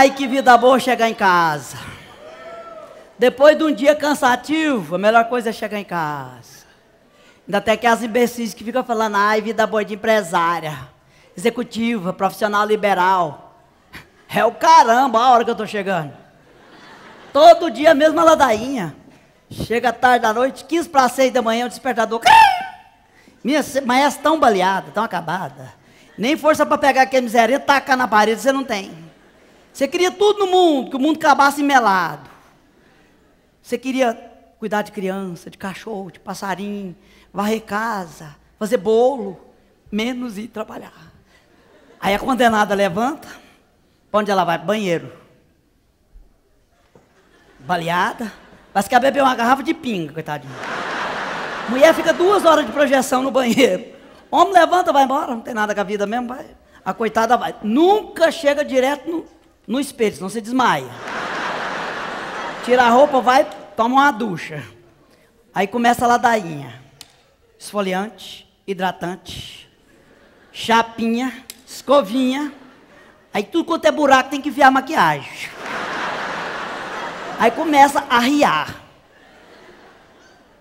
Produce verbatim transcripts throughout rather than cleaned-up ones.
Ai, que vida boa chegar em casa. Depois de um dia cansativo, a melhor coisa é chegar em casa. Ainda até que as imbecis que ficam falando, ai, vida boa de empresária, executiva, profissional liberal. É o caramba a hora que eu tô chegando. Todo dia a mesma ladainha. Chega tarde da noite, quinze para seis da manhã, o despertador. Minha manhã é tão baleada, tão acabada. Nem força para pegar aquele miséria e tacar na parede, você não tem. Você queria tudo no mundo, que o mundo acabasse melado. Você queria cuidar de criança, de cachorro, de passarinho, varrer casa, fazer bolo, menos ir trabalhar. Aí a condenada levanta, para onde ela vai? Banheiro. Baleada, mas quer beber uma garrafa de pinga, coitadinha. Mulher fica duas horas de projeção no banheiro. Homem levanta, vai embora, não tem nada com a vida mesmo, vai. A coitada vai. Nunca chega direto no... No espelho, senão você desmaia. Tira a roupa, vai, toma uma ducha. Aí começa a ladainha. Esfoliante, hidratante, chapinha, escovinha. Aí tudo quanto é buraco tem que enfiar maquiagem. Aí começa a riar.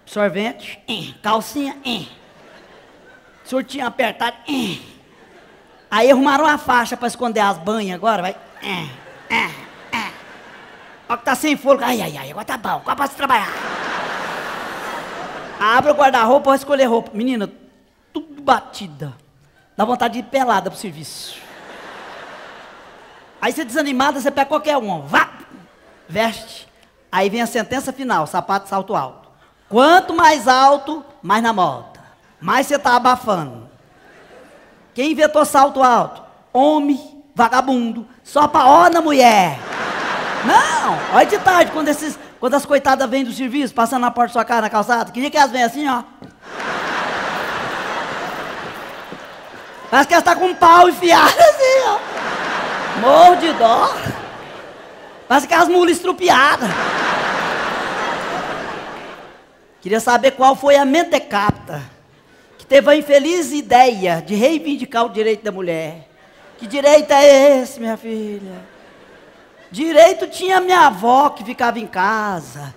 Sorvete, hein, calcinha, hein, surtinho apertado, hein. Aí arrumaram uma faixa para esconder as banhas agora, vai. É, é, é. Ó que tá sem fôlego. Ai, ai, ai, agora tá bom, agora posso trabalhar. Abre o guarda-roupa, vai escolher roupa. Menina, tudo batida. Dá vontade de ir pelada pro serviço. Aí você desanimada, você pega qualquer um. Vá! Veste. Aí vem a sentença final, sapato salto alto. Quanto mais alto, mais na moda. Mais você tá abafando. Quem inventou salto alto? Homem. Vagabundo, só pra ó na mulher. Não, olha de tarde, quando, esses, quando as coitadas vêm do serviço, passando na porta da sua casa, na calçada, que dia que elas vêm assim, ó. Parece que elas tá com um pau enfiado assim, ó. Morro de dó. Parece que as mulas estrupiadas. Queria saber qual foi a mentecapta que teve a infeliz ideia de reivindicar o direito da mulher. Que direito é esse, minha filha? Direito tinha minha avó que ficava em casa,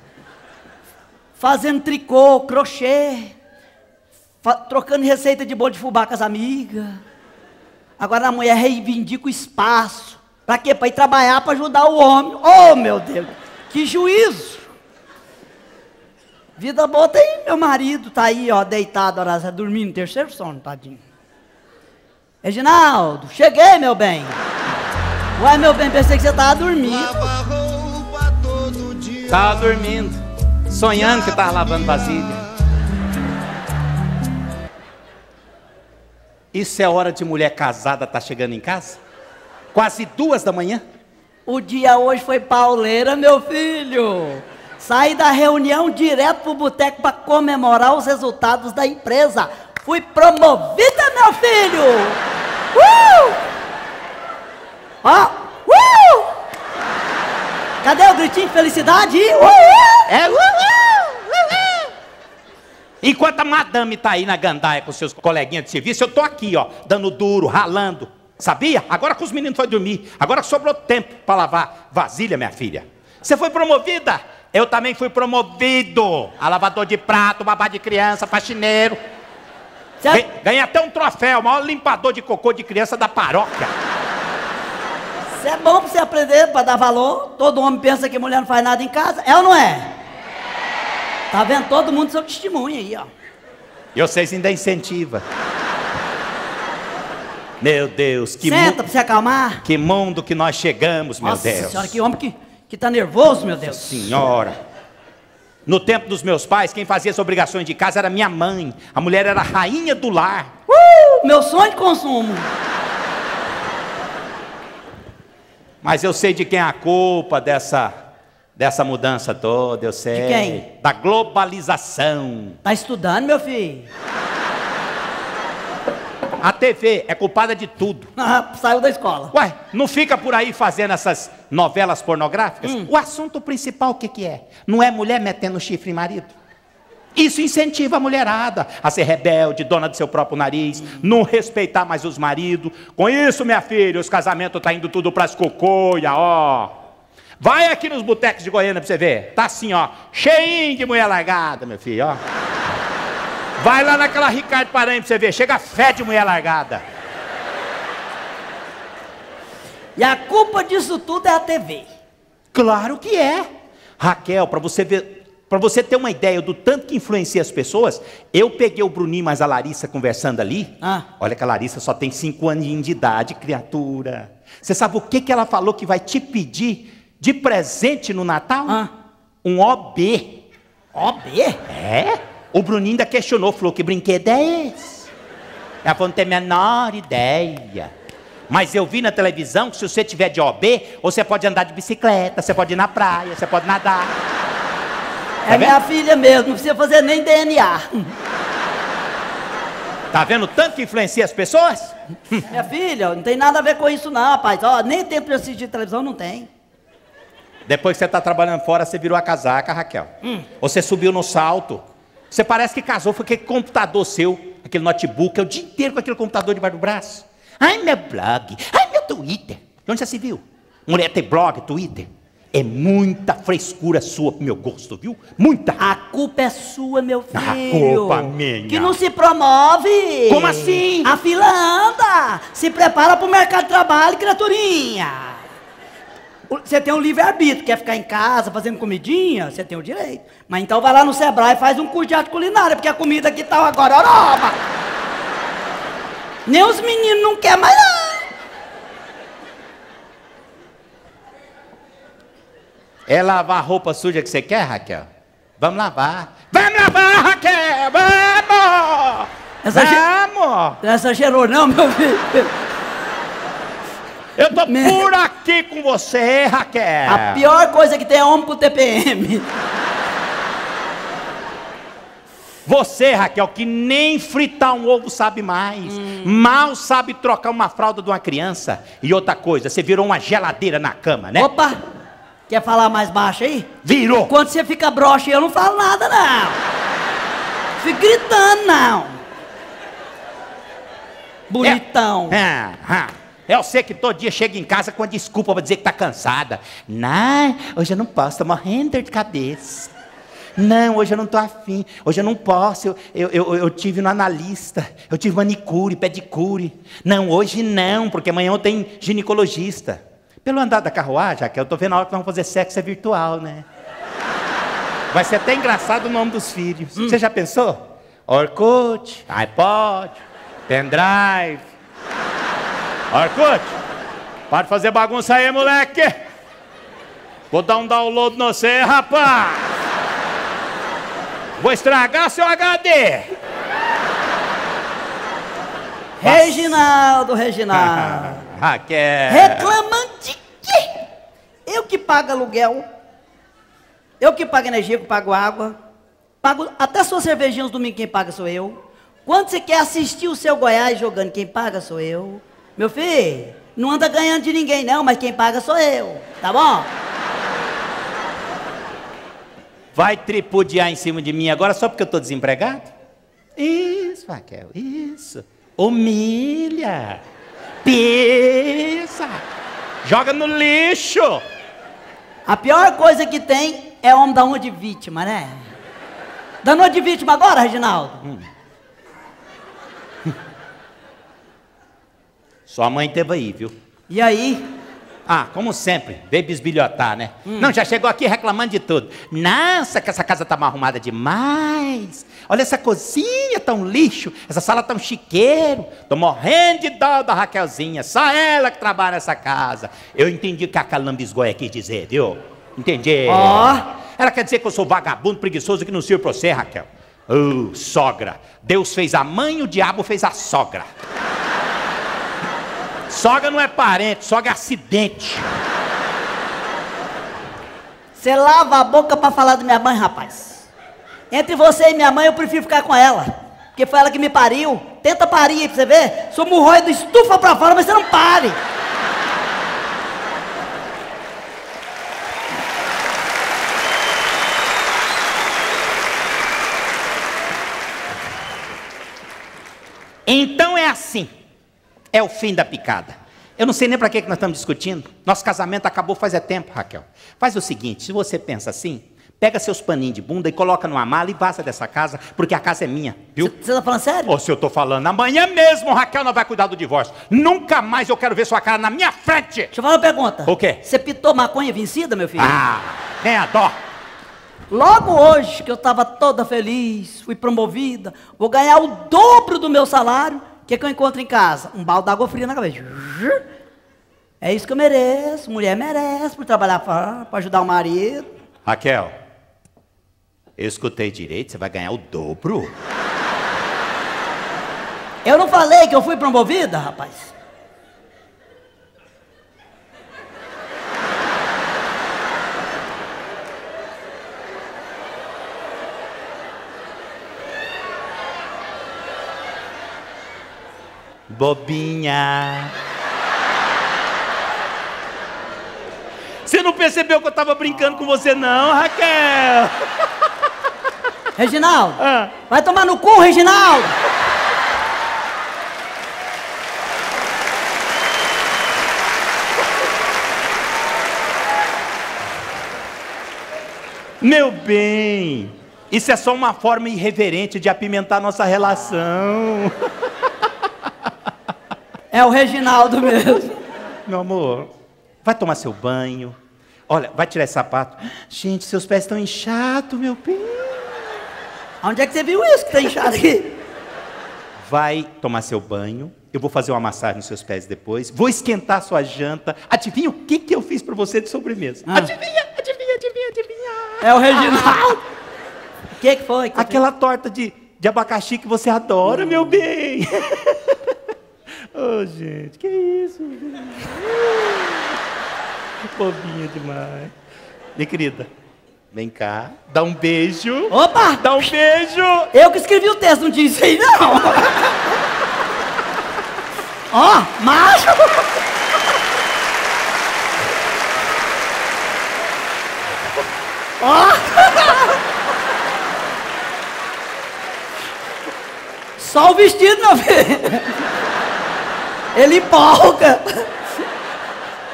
fazendo tricô, crochê, trocando receita de bolo de fubá com as amigas. Agora a mulher reivindica o espaço. Pra quê? Pra ir trabalhar, pra ajudar o homem. Oh, meu Deus, que juízo! Vida boa tem, meu marido tá aí, ó, deitado, ó, dormindo no terceiro sono, tadinho. Reginaldo, cheguei, meu bem. Ué, meu bem, pensei que você tava dormindo. Tava dormindo, sonhando que eu tava lavando vasilha. Isso é hora de mulher casada tá chegando em casa? Quase duas da manhã? O dia hoje foi pauleira, meu filho. Saí da reunião direto pro boteco pra comemorar os resultados da empresa. Fui promovida, meu filho! Uh! Ó! Uh! Cadê o gritinho de felicidade? Uh! É, uh! Uh! Uh! Enquanto a madame tá aí na gandaia com seus coleguinhas de serviço, eu tô aqui, ó, dando duro, ralando. Sabia? Agora que os meninos foram dormir, agora sobrou tempo pra lavar vasilha, minha filha. Você foi promovida? Eu também fui promovido a lavador de prato, babá de criança, faxineiro. Ganhei Cê... até um troféu, o maior limpador de cocô de criança da paróquia. Isso é bom pra você aprender, pra dar valor. Todo homem pensa que mulher não faz nada em casa. É ou não é? Tá vendo todo mundo seu testemunho aí, ó. E vocês ainda incentivam. Meu Deus, que mundo... Senta pra você acalmar. Que mundo que nós chegamos, meu Deus. Nossa senhora, que homem que, que tá nervoso, meu Deus. Nossa senhora. No tempo dos meus pais, quem fazia as obrigações de casa era minha mãe. A mulher era a rainha do lar. Uh, meu sonho de consumo. Mas eu sei de quem é a culpa dessa, dessa mudança toda, eu sei. De quem? Da globalização. Tá estudando, meu filho? A T V é culpada de tudo. Ah, saiu da escola. Ué, não fica por aí fazendo essas novelas pornográficas? Hum. O assunto principal o que que é? Não é mulher metendo chifre em marido? Isso incentiva a mulherada a ser rebelde, dona do seu próprio nariz, não respeitar mais os maridos. Com isso, minha filha, os casamentos estão indo tudo para as cocoias, ó. Vai aqui nos botecos de Goiânia para você ver. Tá assim, ó, cheinho de mulher largada, meu filho, ó. Vai lá naquela Ricardo Paranha para você ver. Chega fé de mulher largada. E a culpa disso tudo é a T V. Claro que é. Raquel, para você ver... Para você ter uma ideia do tanto que influencia as pessoas, eu peguei o Bruninho mais a Larissa conversando ali. Ah. Olha que a Larissa só tem cinco aninhos de idade, criatura. Você sabe o que, que ela falou que vai te pedir de presente no Natal? Ah. Um O B. O B? É. O Bruninho ainda questionou, falou, que brinquedo é esse? Ela falou, não tem a menor ideia. Mas eu vi na televisão que se você tiver de O B, você pode andar de bicicleta, você pode ir na praia, você pode nadar. É minha filha mesmo, não precisa fazer nem D N A. Tá vendo o tanto que influencia as pessoas? Minha filha, não tem nada a ver com isso não, rapaz. Ó, nem tempo de assistir televisão não tem. Depois que você tá trabalhando fora, você virou a casaca, Raquel. Hum. Você subiu no salto. Você parece que casou, foi aquele computador seu, aquele notebook, é o dia inteiro com aquele computador debaixo do braço. Ai, meu blog, ai, meu Twitter. De onde você se viu? Mulher tem blog, Twitter. É muita frescura sua pro meu gosto, viu? Muita. A culpa é sua, meu filho. A culpa minha. Que não se promove. Como assim? A fila anda. Se prepara pro mercado de trabalho, criaturinha. Você tem um livre-arbítrio. Quer ficar em casa fazendo comidinha? Você tem o direito. Mas então vai lá no Sebrae e faz um curso de arte culinária, porque a comida aqui tá agora oroba. Nem os meninos não querem mais não. É lavar a roupa suja que você quer, Raquel? Vamos lavar. Vamos lavar, Raquel! Vamos! Essa Vamos! Ge... Essa cheirou não, meu filho. Eu tô meu... por aqui com você, Raquel. A pior coisa que tem é homem pro T P M. Você, Raquel, que nem fritar um ovo sabe mais. Hum. Mal sabe trocar uma fralda de uma criança. E outra coisa, você virou uma geladeira na cama, né? Opa! Quer falar mais baixo aí? Virou! Quando você fica broxa, eu não falo nada, não. Fico gritando, não. Bonitão. É, ah, eu sei que todo dia chega em casa com a desculpa pra dizer que tá cansada. Não, hoje eu não posso, tô morrendo de cabeça. Não, hoje eu não tô afim, hoje eu não posso, eu, eu, eu, eu tive no analista, eu tive manicure, pedicure. Não, hoje não, porque amanhã eu tenho ginecologista. Pelo andar da carruagem, Raquel, eu tô vendo a hora que nós vamos fazer sexo é virtual, né? Vai ser até engraçado o nome dos filhos. Hum. Você já pensou? Orkut, iPod, pendrive. Orkut, pode fazer bagunça aí, moleque. Vou dar um download no você, rapaz. Vou estragar seu H D. Reginaldo, Reginaldo. Raquel. Reclamando. Eu que pago aluguel, eu que pago energia, eu que pago água, pago até sua cervejinha nos domingos, quem paga sou eu. Quando você quer assistir o seu Goiás jogando, quem paga sou eu. Meu filho, não anda ganhando de ninguém não, mas quem paga sou eu, tá bom? Vai tripudiar em cima de mim agora só porque eu tô desempregado? Isso, Raquel, isso. Humilha. Pisa. Joga no lixo! A pior coisa que tem é homem dar uma de vítima, né? Dá uma de vítima agora, Reginaldo? Hum. Sua mãe teve aí, viu? E aí? Ah, como sempre, veio bisbilhotar, né? Hum. Não, já chegou aqui reclamando de tudo. Nossa, que essa casa tá mal arrumada demais. Olha essa cozinha tão lixo, essa sala tão chiqueiro. Tô morrendo de dó da Raquelzinha, só ela que trabalha nessa casa. Eu entendi o que a calambisgoia quis dizer, viu? Entendi. Ó, oh. Ela quer dizer que eu sou vagabundo, preguiçoso, que não sirvo pra você, Raquel. Uh, sogra. Deus fez a mãe e o diabo fez a sogra. Sogra não é parente, sogra é acidente. Você lava a boca pra falar da minha mãe, rapaz. Entre você e minha mãe, eu prefiro ficar com ela. Porque foi ela que me pariu. Tenta parir aí pra você ver. Sou murroido, estufa pra fora, mas você não pare. Então é assim, é o fim da picada. Eu não sei nem para que nós estamos discutindo. Nosso casamento acabou faz é tempo, Raquel. Faz o seguinte, se você pensa assim, pega seus paninhos de bunda e coloca numa mala e vaza dessa casa, porque a casa é minha, viu? Você está falando sério? Ou se eu estou falando, amanhã mesmo, Raquel, não vai cuidar do divórcio. Nunca mais eu quero ver sua cara na minha frente. Deixa eu falar uma pergunta. O quê? Você pitou maconha vencida, meu filho? Ah, nem a dó. Logo hoje, que eu estava toda feliz, fui promovida, vou ganhar o dobro do meu salário, o que, que eu encontro em casa? Um balde d'água fria na cabeça. É isso que eu mereço, mulher merece, por trabalhar para ajudar o marido. Raquel, eu escutei direito, você vai ganhar o dobro? Eu não falei que eu fui promovida, rapaz? Bobinha. Você não percebeu que eu tava brincando com você não, Raquel? Reginaldo, ah. Vai tomar no cu, Reginaldo! Meu bem, isso é só uma forma irreverente de apimentar nossa relação. É o Reginaldo mesmo. Meu amor, vai tomar seu banho. Olha, vai tirar esse sapato. Gente, seus pés estão inchados, meu bem. Onde é que você viu isso que está inchado aqui? Vai tomar seu banho. Eu vou fazer uma massagem nos seus pés depois. Vou esquentar sua janta. Adivinha o que, que eu fiz para você de sobremesa? Ah. Adivinha, adivinha, adivinha, adivinha. É o Reginaldo. O que, que foi? Que Aquela foi? torta de, de abacaxi que você adora, hum. meu bem. Ô, oh, gente, que isso? Bobinha demais. Minha querida, vem cá, dá um beijo. Opa! Dá um beijo! Eu que escrevi o texto, não disse aí, não! Ó, oh, macho! Ó! Oh. Só o vestido, meu filho! Ele empolga!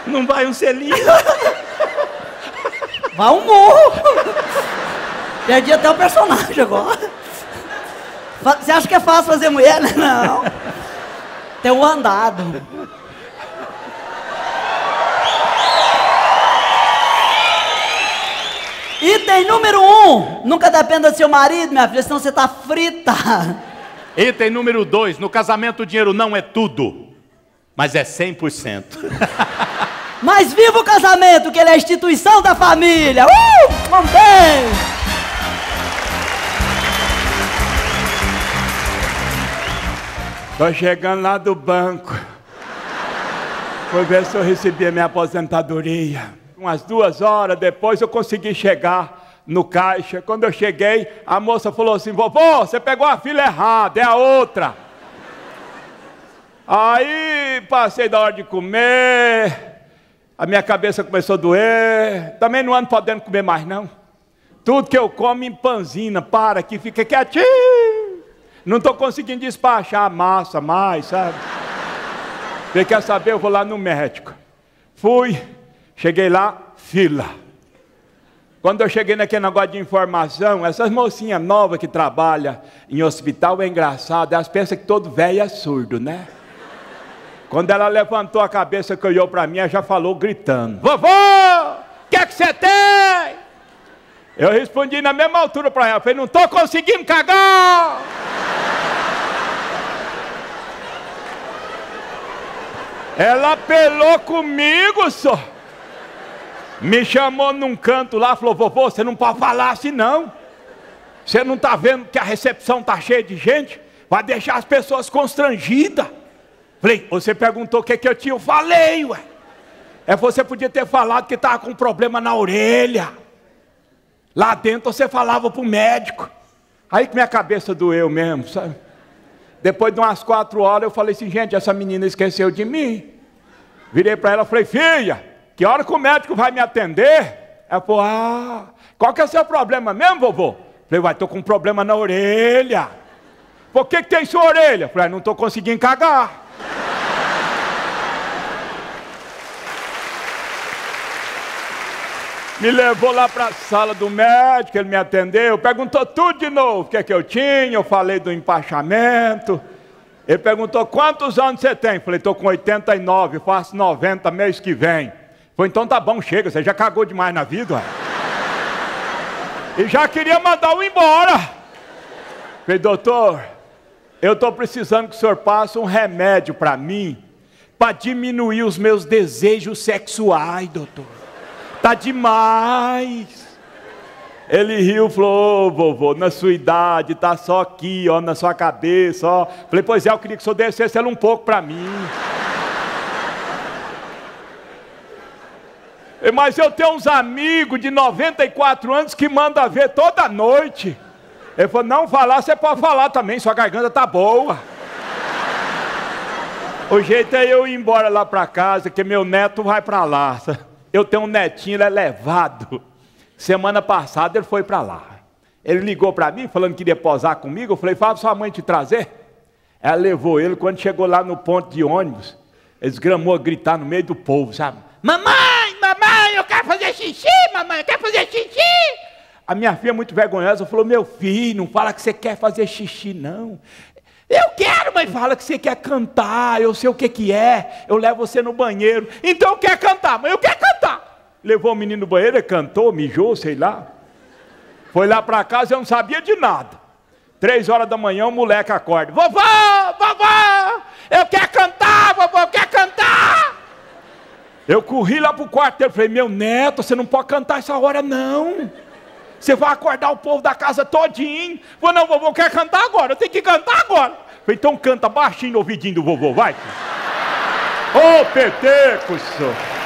Não vai um selinho? Vai um morro! Perdi até o personagem agora. Você acha que é fácil fazer mulher, né? Não. Tem um andado. Item número um. Nunca dependa do seu marido, minha filha, senão você tá frita. Item número dois. No casamento o dinheiro não é tudo. Mas é cem por cento. Mas viva o casamento, que ele é a instituição da família. Uh! Vamos bem! Tô chegando lá do banco. Foi ver se eu recebi a minha aposentadoria. Umas duas horas depois eu consegui chegar no caixa. Quando eu cheguei, a moça falou assim: vovô, você pegou a fila errada, é a outra. Aí, passei da hora de comer, a minha cabeça começou a doer, também não ando podendo comer mais não. Tudo que eu como empanzina, para que fica quietinho. Não estou conseguindo despachar a massa mais, sabe? Você quer saber, eu vou lá no médico. Fui, cheguei lá, fila. Quando eu cheguei naquele negócio de informação, essas mocinhas novas que trabalham em hospital é engraçado, elas pensam que todo velho é surdo, né? Quando ela levantou a cabeça que olhou pra mim, ela já falou gritando: vovô, o que é que você tem? Eu respondi na mesma altura pra ela, falei: não tô conseguindo cagar! Ela apelou comigo, só. Me chamou num canto lá, falou: vovô, você não pode falar assim não. Você não tá vendo que a recepção tá cheia de gente? Vai deixar as pessoas constrangidas. Falei: você perguntou o que, que eu tinha, eu falei, ué. É, você podia ter falado que estava com problema na orelha. Lá dentro você falava para o médico. Aí que minha cabeça doeu mesmo, sabe? Depois de umas quatro horas eu falei assim: gente, essa menina esqueceu de mim. Virei para ela e falei: filha, que hora que o médico vai me atender? Ela falou: ah, qual que é o seu problema mesmo, vovô? Falei: vai, estou com um problema na orelha. Por que que tem sua orelha? Falei, não tô conseguindo cagar. Me levou lá para a sala do médico, ele me atendeu, perguntou tudo de novo, o que é que eu tinha, eu falei do empachamento. Ele perguntou, quantos anos você tem? Falei, estou com oitenta e nove, faço noventa mês que vem. Falei, então tá bom, chega, você já cagou demais na vida, ué. E já queria mandar um embora. Falei, doutor, eu estou precisando que o senhor passe um remédio para mim, para diminuir os meus desejos sexuais, doutor. Tá demais. Ele riu, falou, ô, vovô, na sua idade, tá só aqui, ó, na sua cabeça, ó. Falei, pois é, eu queria que o senhor descesse ela um pouco pra mim. Mas eu tenho uns amigos de noventa e quatro anos que mandam ver toda noite. Ele falou, não falar, você pode falar também, sua garganta tá boa. O jeito é eu ir embora lá pra casa, que meu neto vai pra lá. Eu tenho um netinho, ele é levado. Semana passada ele foi para lá. Ele ligou para mim, falando que queria posar comigo. Eu falei, fala pra sua mãe te trazer. Ela levou ele, quando chegou lá no ponto de ônibus, ele desgramou a gritar no meio do povo, sabe? Mamãe, mamãe, eu quero fazer xixi, mamãe, eu quero fazer xixi. A minha filha, muito vergonhosa, falou, meu filho, não fala que você quer fazer xixi, não. Eu quero, mãe. Fala que você quer cantar, eu sei o que que é, eu levo você no banheiro. Então eu quero cantar, mãe, eu quero cantar. Levou o menino no banheiro, ele cantou, mijou, sei lá. Foi lá pra casa, eu não sabia de nada. Três horas da manhã, o moleque acorda. Vovó, vovó, eu quero cantar, vovó, eu quero cantar. Eu corri lá pro quarto dele, falei, meu neto, você não pode cantar essa hora não. Você vai acordar o povo da casa todinho. Falei, não, vovô, eu quero cantar agora, eu tenho que cantar agora. Falei, então canta baixinho no ouvidinho do vovô, vai. Ô, petecos!